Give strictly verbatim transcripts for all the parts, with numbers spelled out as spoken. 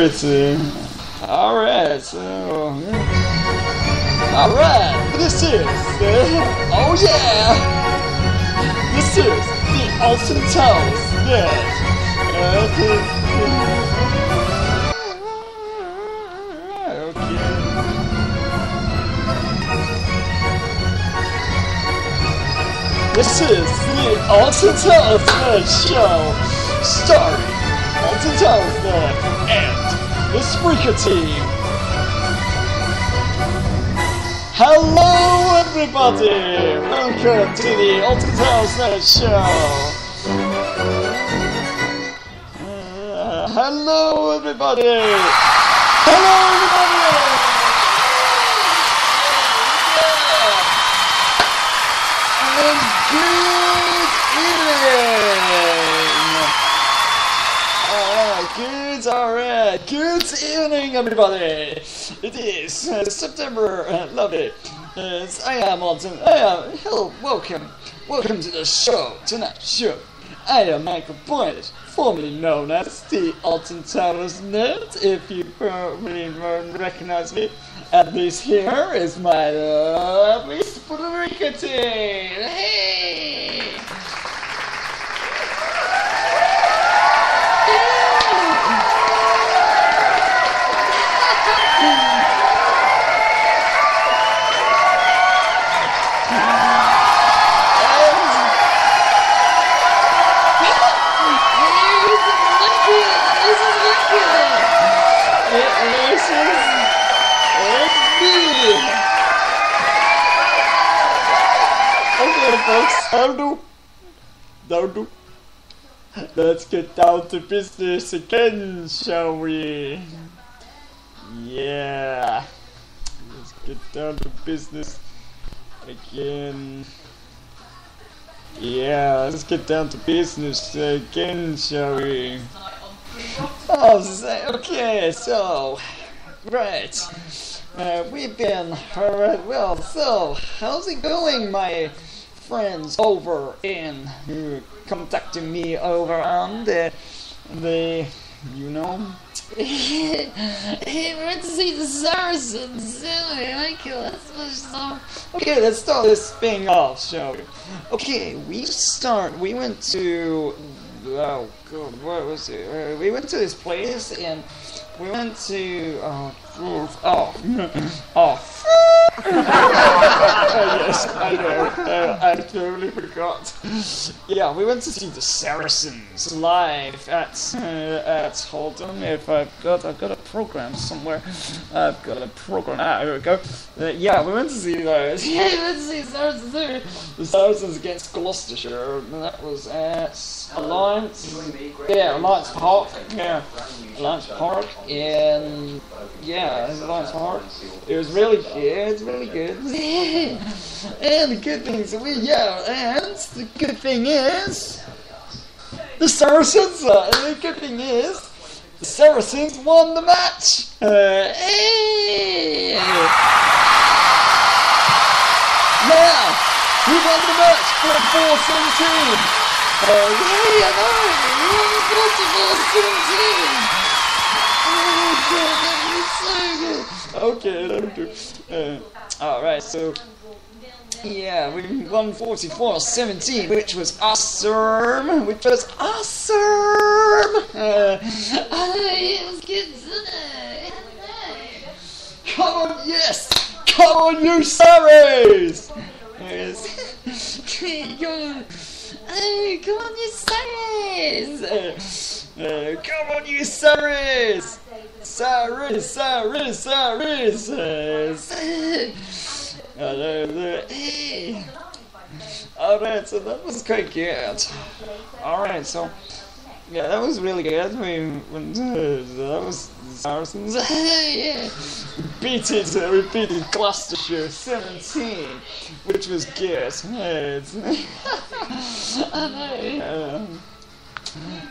Let's see. Alright, so... Alright, this is... Uh, oh yeah! This is the Alton Towers Network. Okay. This is the Alton Towers Network show. Starring Alton Towers Network and the Spreaker team. Hello everybody! Welcome to the Alton Towers Network show! Uh, hello everybody! Hello everybody! And good evening! Alright, good, alright, good evening everybody! It is uh, September, uh, love it. Uh, I am Alton. I am. Hello, welcome. Welcome to the show, tonight's show. I am Michael Boyd, formerly known as the Alton Towers Nerd, if you probably won't recognize me. At least here is my lovely Spreaker team! Hey! Folks, do let's get down to business again, shall we? Yeah, let's get down to business again. Yeah, let's get down to business again, shall we? Oh, okay, so right, uh, we've been all right. Well, so how's it going, my friends over in who contacted me over on the, the you know? Hey, we went to see the Saracens, okay, let's start this thing off, shall we? Okay, we start, we went to, oh god, what was it? We went to this place and we went to, oh, oh, oh. Oh, yes, I know. Uh, I totally forgot. Yeah, we went to see the Saracens live at uh, at. Hold on, if I've got I've got a program somewhere. I've got a program. Ah, here we go. Uh, yeah, we went to see those. Yeah, we went to see Saracens. The Saracens against Gloucestershire. And that was at Allianz. Yeah, Allianz Park. Yeah, Allianz Park. And yeah, Allianz Park. It was really good. Really good. And the good things we yeah, and the good thing is the Saracens. Uh, the good thing is the Saracens won the match. Uh, hey. Yeah, we won the match for four seventeen. Uh, yeah, no, we won the match for four seventeen. Oh my god, that was so good. Okay, uh, all right, so. Yeah, we won forty-four seventeen, which was awesome, which was awesome! Uh, I was good today. Come on, yes! Come on, you Sarries! Yes. Oh, come on, you Sarries! Uh, uh, come on, you Sarries! Sarries, Sarries, Sarries! Alright, so that was quite good. Alright, so yeah, that was really good. We went to, that was Saracens. Yeah, beat it. Uh, we beat it Gloucestershire seventeen, which was good. Yeah.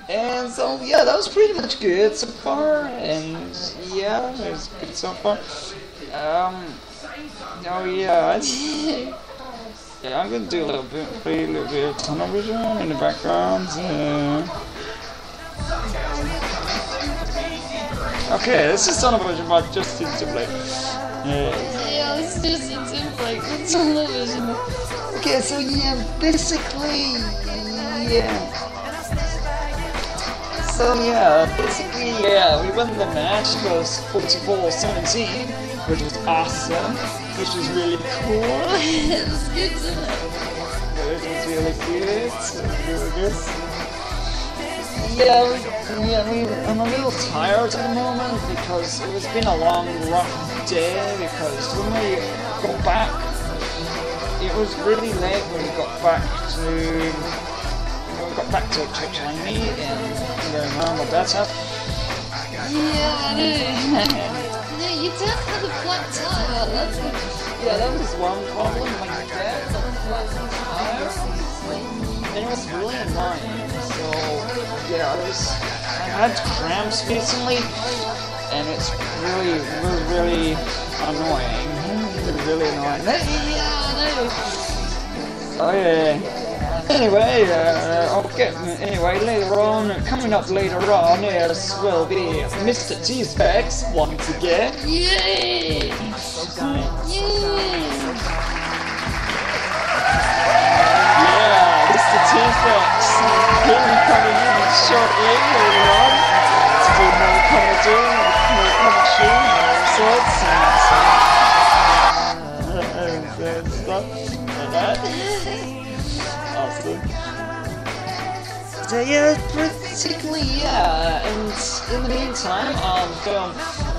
And so yeah, that was pretty much good so far. And yeah, it was good so far. Um. Oh yeah, yeah. I'm gonna do a little bit, play a little bit of television in the background. Yeah. Okay, this is not a version about Justin Timberlake. Yeah, it's Justin Timberlake. It's television. Okay, so yeah, basically, yeah. So yeah, basically, yeah, we won the match. It was forty-four seventeen, which was awesome, which was really cool. It was good to know. It was really good. So really good. Yeah, we, yeah we, I'm a little tired at the moment because it's been a long, rough day. Because when we got back, it was really late when we got back to when we got back to Titanic and going home or better. Yeah, I know. No, you don't have a flat tire. That's a, yeah, that was one problem. My dad got a flat tire, and it was really annoying. So. Yeah, I was, I've had cramps recently, and it's really, really, really annoying. It's really annoying. Yeah, I know. Oh yeah. Anyway, uh, okay. Anyway, later on, coming up later on, yes, will be Mister T-Specs once again. Yay! Yeah, Mister T-Specs. Shortly later on, to do more comedy, more commentary, more results, and stuff like that. Awesome. So yeah, particularly yeah, and in the meantime, on film,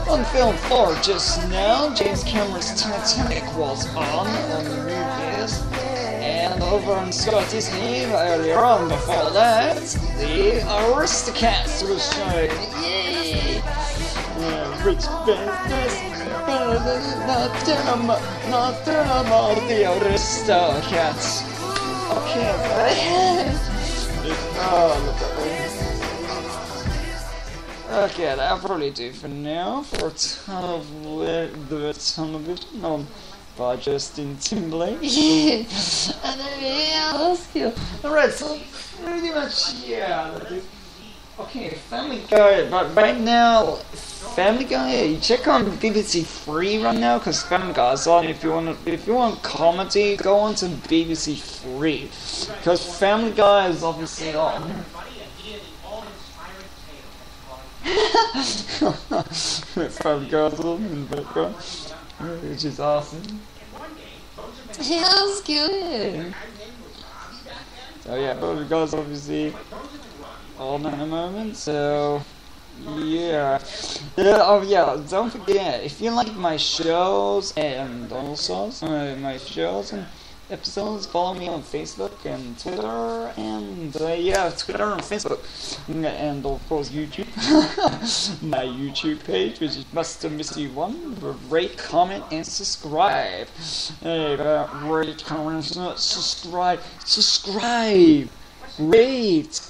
on film four just now, James Cameron's Titanic was on on the movies. And over on Sky Disney earlier on before that, the Aristocats was showing. Yay! Yeah, rich business, not them, not them, all the Aristocats. Okay, right? Oh, okay, that'll probably do for now for a ton of the television on. By Justin Timberlake. Yeah, I don't know, I'll ask you. Alright, so pretty much, yeah. Okay, Family Guy, but right now, Family Guy, you check on B B C Three right now, because Family Guy's on. If you want, if you want comedy, go on to B B C Three, because Family Guy is obviously on. Family Guy's on in the background. Which is awesome. Yeah, that's good. So yeah, but we guys obviously all in a moment, so yeah. Yeah, oh yeah, don't forget, if you like my shows and also uh, my shows and episodes, follow me on Facebook and Twitter and uh, yeah, Twitter and Facebook and of course YouTube. My YouTube page, which is Buster Missy one. Rate, comment, and subscribe. Hey, uh, rate, comment, subscribe, subscribe, rate,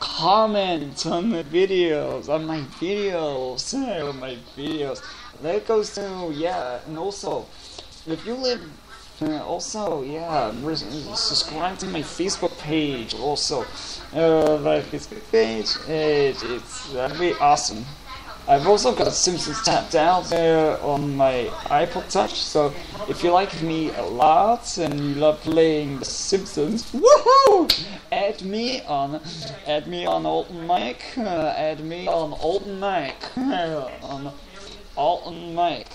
comment on the videos, on my videos, on my videos. That goes to yeah, and also if you live. Uh, also, yeah, subscribe to my Facebook page. Also, uh, my Facebook page, it, it's that'd be awesome. I've also got Simpsons Tapped Out uh, on my iPod Touch. So if you like me a lot and you love playing The Simpsons, woohoo! Add me on, add me on Alton Mike, uh, add me on Alton Mike, uh, on Alton Mike.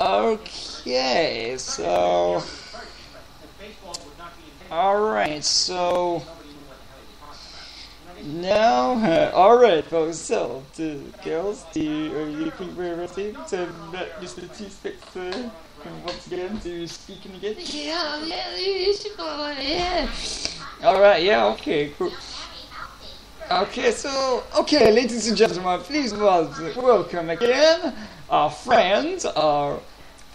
Okay, so alright, so now uh, alright folks, so the girls, do you, are you think we're ready to let Mister T-Specs uh, once again to speaking again? Yeah, yeah, you should follow yeah. Alright, yeah, okay, cool. Okay, so okay, ladies and gentlemen, please welcome again our friend, our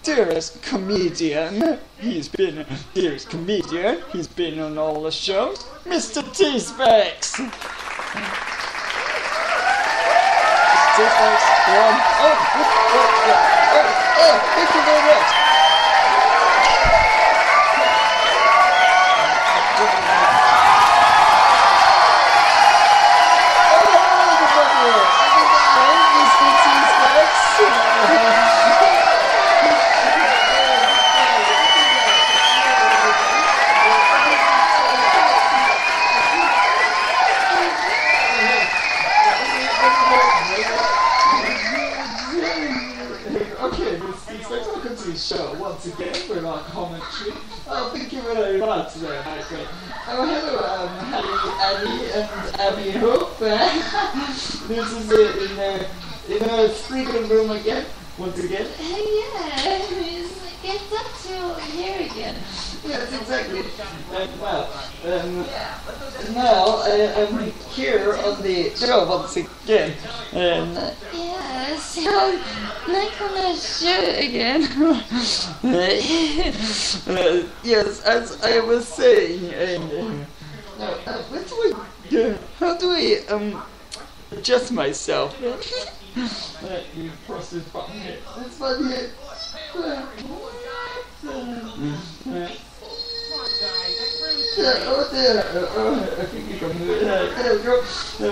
dearest comedian. He's been dearest comedian. He's been on all the shows, Mister T-Specs. T-Specs, one. Oh, oh, oh, oh, oh, thank you very much. Oh, show once again with our commentary. Oh, thank you very much there, Michael. Oh, hello, um, Harry, Annie, and Abby Hope. This is it in a, in a Spreaker room again, once again. Yeah, it gets up to here again. Yes, exactly. And well, um, now uh, I'm here on the show once again. Um, uh, yeah, so like on the show again. uh, yes, as I was saying. Um, uh, uh, what do we? Uh, how do I um adjust myself? uh, you press this button here. This button here. Uh, what? Uh, Yeah, oh there, oh, I think you can do it. There we go. Oh,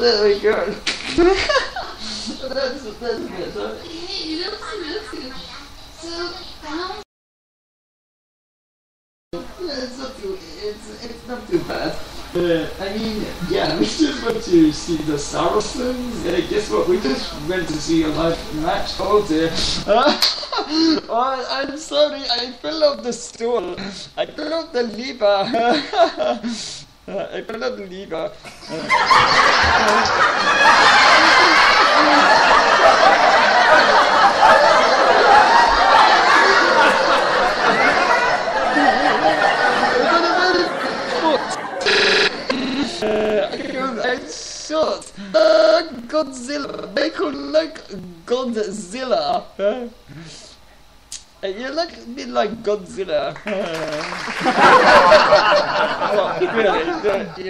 there we go. that's, that's good, huh? Hey, you don't see that's good. So, how... It's not too, it's, it's not too bad. Uh, I mean, yeah, we just went to see the Saracens. Uh, guess what? We just went to see a live match. Oh dear. Oh, I'm sorry, I fell off the stool. I fell off the lever. I fell off the lever. Uh, I'm shot. Uh, Godzilla. Michael, like Godzilla. Uh, you look a bit like Godzilla. Well, really,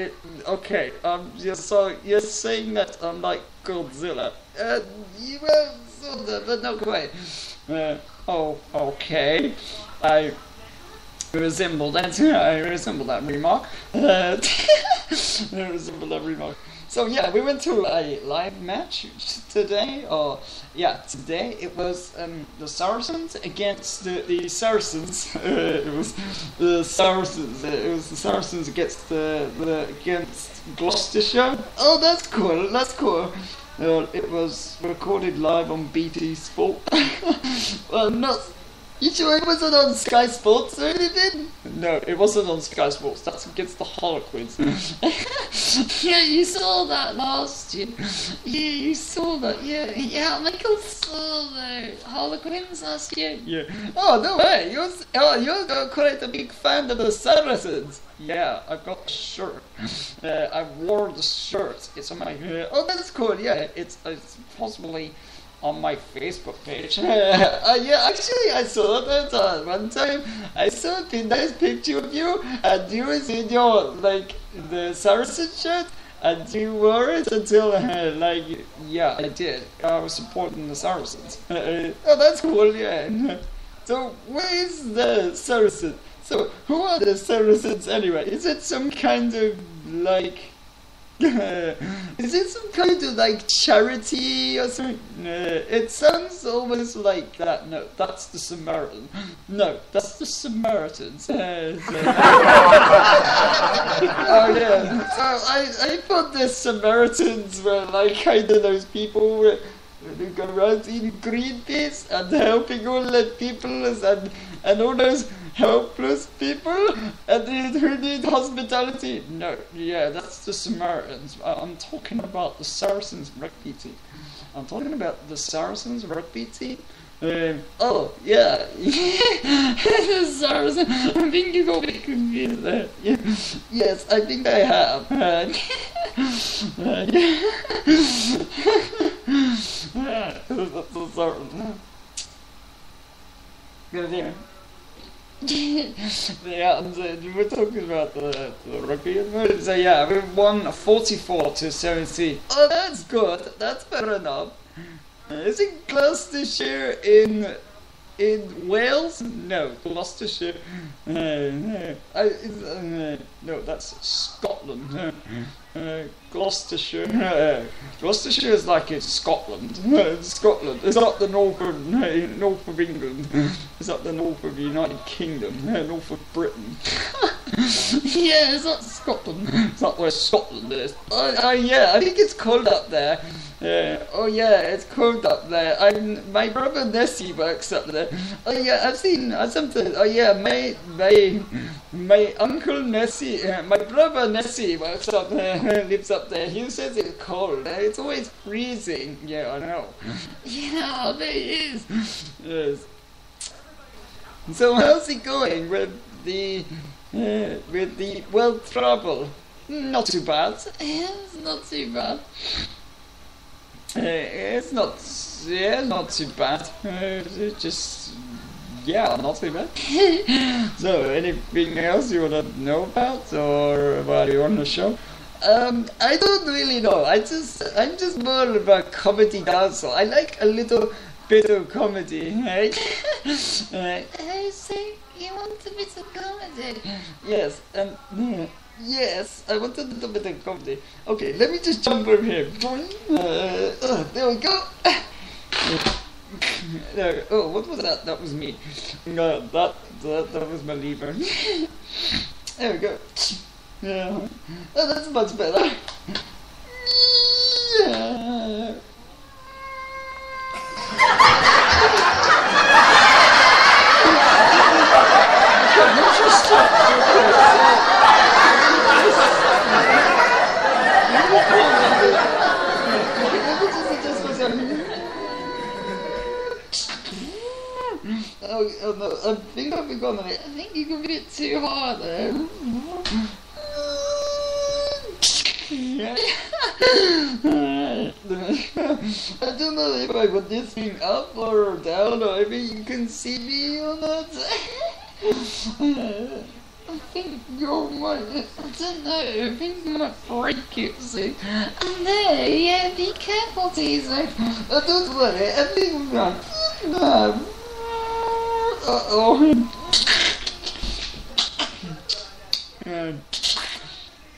you, okay, um, you're, so you're saying that I'm like Godzilla. Uh, you were sort of, but not quite. Uh, oh, okay. I resemble that. I resemble that remark. Uh, I resemble that remark. So yeah, we went to a live match today, or yeah, today it was um, the Saracens against the, the Saracens. Uh, it was the Saracens. Uh, it was the Saracens against the, the against Gloucestershire. Oh, that's cool. That's cool. Uh, it was recorded live on B T Sport. Well, not. You sure it wasn't on Sky Sports or anything? No, it wasn't on Sky Sports. That's against the Harlequins. Yeah, you saw that last year. Yeah, you saw that. Yeah, yeah, Michael saw the Harlequins last year. Yeah. Oh, no way. You're, oh, you're quite a big fan of the Saracens. Yeah, I've got a shirt. Uh, I wore the shirt. It's on my hair. Oh, that's cool. Yeah, it's, it's possibly... on my Facebook page. Uh, yeah, actually I saw that uh, one time. I saw a nice picture of you and you was in your, like, the Saracen shirt and you wore it until, uh, like, yeah, I did. I was supporting the Saracens. Uh, oh, that's cool, yeah. So, where is the Saracen? So, who are the Saracens anyway? Is it some kind of, like... is it some kind of like charity or something? Uh, it sounds almost like that. No, that's the Samaritan. No, that's the Samaritans. Uh, so. Oh yeah. So I, I thought the Samaritans were like kind of those people who go around eating greenpeas and helping all the people and and all those helpless people and who need hospitality. No, yeah, that's the Samaritans. I'm talking about the Saracens rugby team. I'm talking about the Saracens rugby team. Um, oh, yeah, the Saracens. I think you got me confused there. Yeah. Yes, I think I have. Uh, yeah. That's the Saracens. Good there. Yeah, and, uh, we're talking about the, the rugby at the moment. So yeah, we won forty-four to seventy. Oh, that's good. That's fair enough. Uh, is it Gloucestershire in in Wales? No, Gloucestershire. Uh, no, I, uh, no, that's Scotland. Uh, uh, Gloucestershire. Uh, Gloucestershire is like in Scotland. Uh, Scotland. It's not the north of uh, north of England. It's not the north of the United Kingdom. Uh, north of Britain. Yeah, it's not Scotland. It's not where Scotland is. Oh, oh yeah, I think it's cold up there. Yeah. Oh yeah, it's cold up there. I'm, my brother Nessie works up there. Oh yeah, I've seen uh, something. Oh yeah, my my my uncle Nessie, uh, my brother Nessie works up there, lives up there. He says it's cold. Uh, it's always freezing. Yeah, I know. Yeah, there it is. Yes. So how's it going with the uh, with the world travel? Not too bad. It's not too bad. Uh, it's not, yeah, not too bad. Uh, just, yeah, not too bad. So, anything else you wanna know about, or about you on the show? Um, I don't really know. I just, I'm just more of a comedy dancer. I like a little bit of comedy. Right? uh, I say you want a bit of comedy. Yes, and. Um, Yes, I want a little bit of comedy. Okay, let me just jump over here. Uh, uh, there we go. There, oh, what was that? That was me. No, that that, that was my lever. There we go. Yeah. Oh, that's much better. Yeah. Oh, oh no, I think I've been gone on it. I think you can be too hard there. I don't know if I put this thing up or down, or if you can see me or not. I think you're my, I don't know, I think my friend keeps it. And there, yeah, be careful, Teaser. Oh, don't worry, I think we're not. Uh oh. Yeah.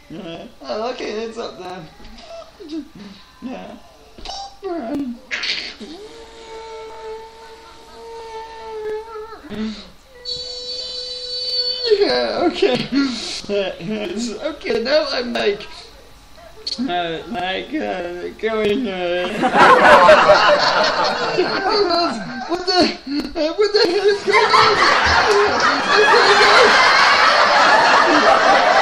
Yeah. Oh, okay, it's up there. Yeah. Yeah, okay. Okay, now I'm like. Uh, like, uh, going, uh... What the... Uh, what the hell is going on? What the hell is going on?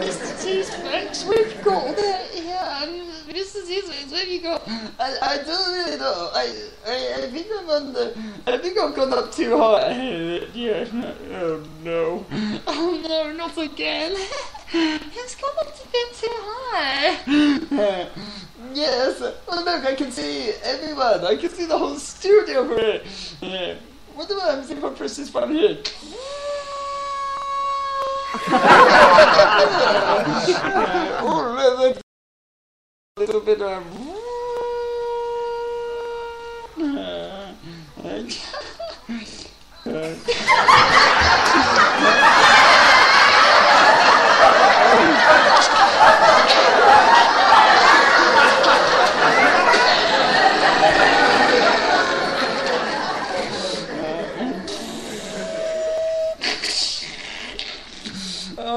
Mister Cheesefax, we've got that. Yeah, I'm Mister Cheesefax, where have you got? I, I don't really know. I, I, I think I'm on the. I think I've gone up too high. Yeah. Oh no. Oh no, not again. It's gone up a bit too high. Yes. Oh look, I can see everyone. I can see the whole studio from here. Yeah. What do I see if I press this button here? Oh, a little bit of.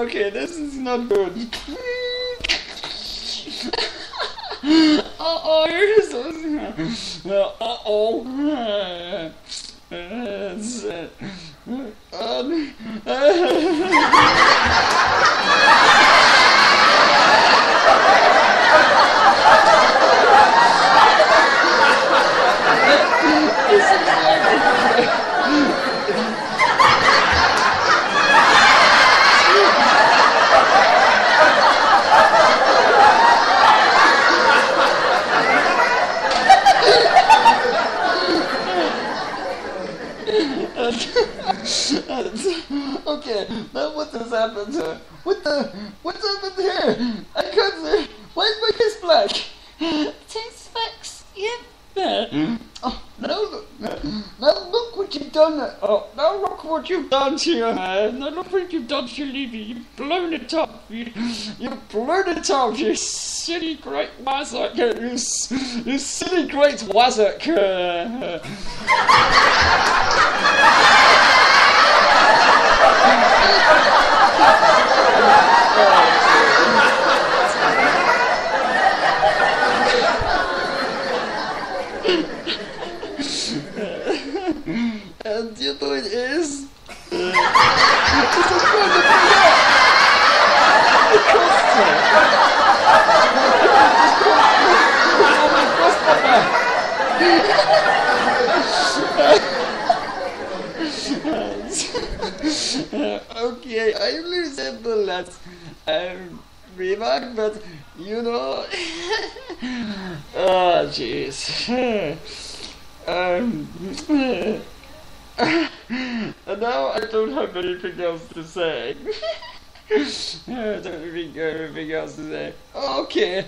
Okay, this is not good. Uh-oh, you're so well, uh-oh. That's it. Um, Okay, now what has happened here? What the? What's happened here? I can't see. Why is my face black? Taste facts, yep. Yeah. Oh, no, no, no, look what you've done. Oh, now look what you've done to your hair. No, look what you've done to your levy. You've blown it up. You, you've blown it up, you silly great wazzock. You, you silly great wazzock. And you know it is. It's a good thing. Okay, I lose it, the lads. I'm remarked, but you know. Oh, jeez. um. And now I don't have anything else to say. I don't think I have anything else to say. Okay, uh,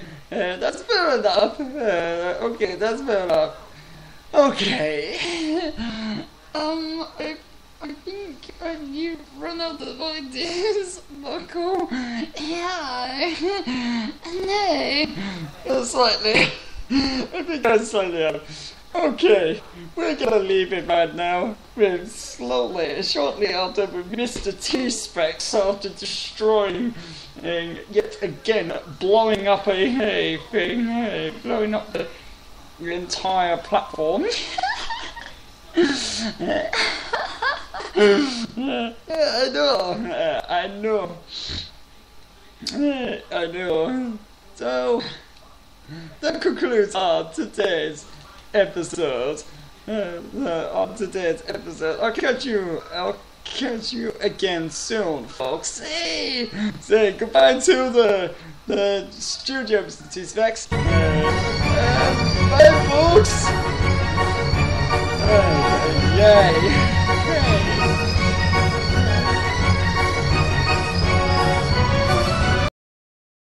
that's fair enough. Uh, okay, that's fair enough. Okay. Um, I, I think uh, you've run out of ideas, Michael. Yeah. No. Uh, slightly. I think I'm slightly out. Okay, we're gonna leave it right now. We're slowly, shortly after with Mister T-Specs after destroying and yet again blowing up a hay thing, hey, blowing up the entire platform. I know, I know, I know. So that concludes our today's episode. Uh, uh, on today's episode, I'll catch you. I'll catch you again soon, folks. Hey, say goodbye to the the studio, Mister T-Specs. Uh, uh, bye, folks. Uh, yay.